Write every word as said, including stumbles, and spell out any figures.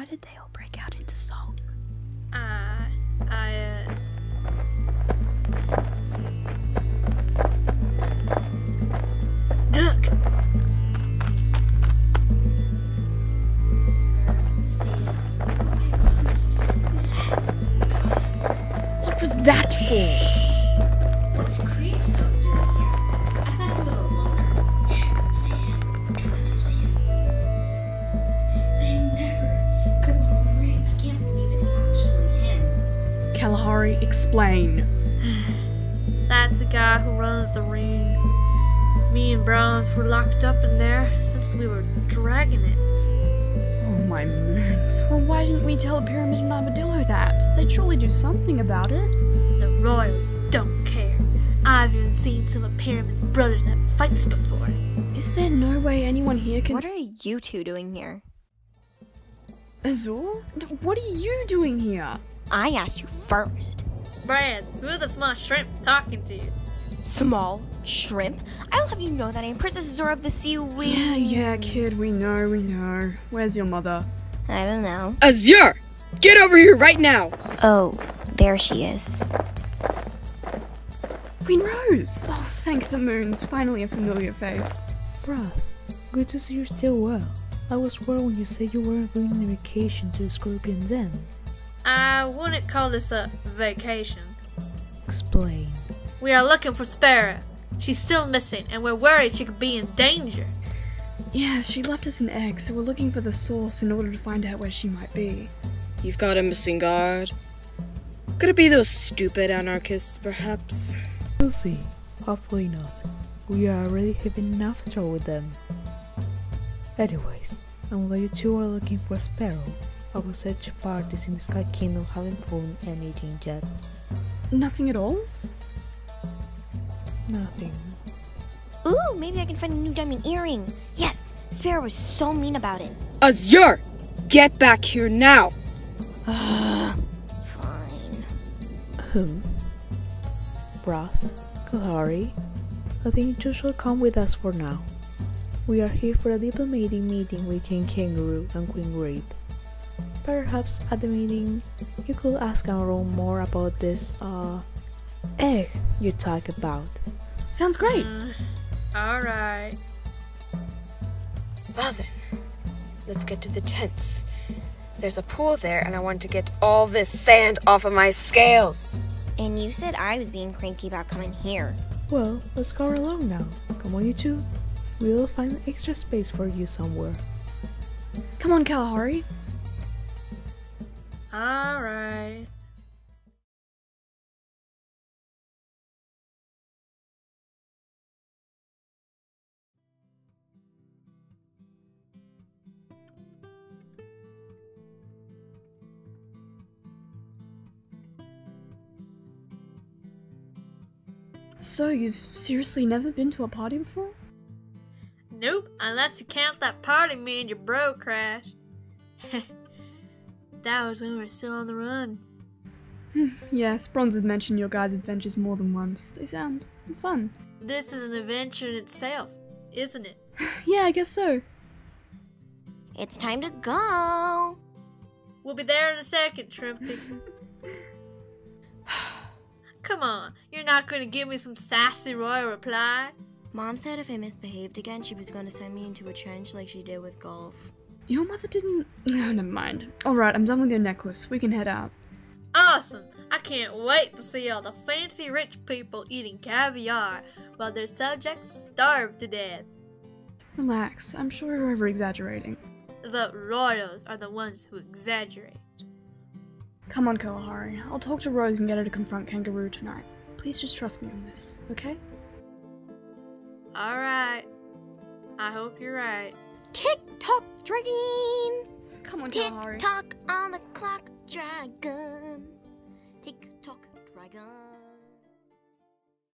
Why did they all break out into song? Uh, I... Uh... Duck! What was that for? What's crazy? Kalahari, explain. That's the guy who runs the ring. Me and Bronze were locked up in there since we were dragging it. Oh my moons. Well, why didn't we tell Pyramid and Armadillo that? They'd surely do something about it. The royals don't care. I've even seen some of Pyramid's brothers have fights before. Is there no way anyone here can- What are you two doing here? Azul? What are you doing here? I asked you first. Brass, who's the small shrimp talking to you? Small shrimp? I'll have you know that I am Princess Azure of the Sea Wings. Yeah, yeah, kid, we know, we know. Where's your mother? I don't know. Azure! Get over here right now! Oh, there she is. Queen Rose! Oh, thank the moons. Finally a familiar face. Brass, good to see you're still well. I was worried when you said you weren't going on vacation to the Scorpion Den. I wouldn't call this a vacation. Explain. We are looking for Sparrow. She's still missing, and we're worried she could be in danger. Yeah, she left us an egg, so we're looking for the source in order to find out where she might be. You've got a missing guard. Could it be those stupid anarchists, perhaps? We'll see. Hopefully not. We are already having enough trouble with them. Anyways, although you two are looking for Sparrow, our search parties in the Sky Kingdom haven't found anything yet. Nothing at all? Nothing. Ooh, maybe I can find a new diamond earring. Yes, Sparrow was so mean about it. Azure! Get back here now! Fine. Um, Brass, Kalahari, I think you should come with us for now. We are here for a diplomatic meeting with King Kangaroo and Queen Grape. Perhaps at the meeting, you could ask Amaro more about this, uh, egg you talk about. Sounds great. Mm, Alright. Well then, let's get to the tents. There's a pool there and I want to get all this sand off of my scales. And you said I was being cranky about coming here. Well, let's go along now. Come on, you two. We'll find extra space for you somewhere. Come on, Kalahari. All right. So, you've seriously never been to a party before? Nope, unless you count that party me and your bro crashed. That was when we were still on the run. Yes, Bronze has mentioned your guys' adventures more than once. They sound fun. This is an adventure in itself, isn't it? Yeah, I guess so. It's time to go. We'll be there in a second, Shrimpy. Come on, you're not going to give me some sassy royal reply? Mom said if I misbehaved again, she was going to send me into a trench like she did with golf. Your mother didn't... Oh, never mind. Alright, I'm done with your necklace. We can head out. Awesome! I can't wait to see all the fancy rich people eating caviar while their subjects starve to death. Relax, I'm sure you're over-exaggerating. The royals are the ones who exaggerate. Come on, Kalahari. I'll talk to Rose and get her to confront Kangaroo tonight. Please just trust me on this, okay? Alright. I hope you're right. Tick-tock, dragons! Come on, Kalahari. Tick-tock on the clock, dragon. Tick-tock, dragon.